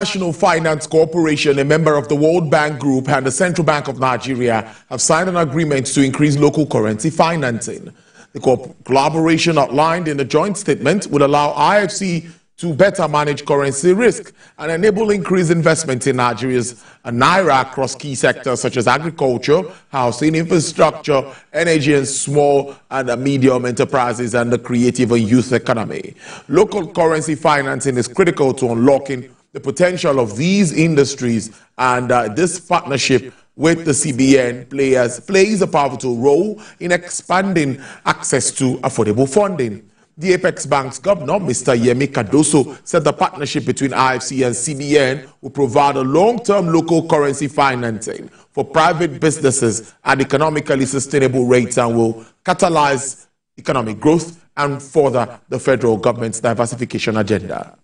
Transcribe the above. International Finance Corporation, a member of the World Bank Group, and the Central Bank of Nigeria have signed an agreement to increase local currency financing. The collaboration outlined in the joint statement would allow IFC to better manage currency risk and enable increased investment in Nigeria's Naira across key sectors such as agriculture, housing, infrastructure, energy and small and medium enterprises, and the creative and youth economy. Local currency financing is critical to unlocking the potential of these industries, and this partnership with the CBN players plays a pivotal role in expanding access to affordable funding. The Apex Bank's governor, Mr. Yemi Cardoso, said the partnership between IFC and CBN will provide a long-term local currency financing for private businesses at economically sustainable rates and will catalyze economic growth and further the federal government's diversification agenda.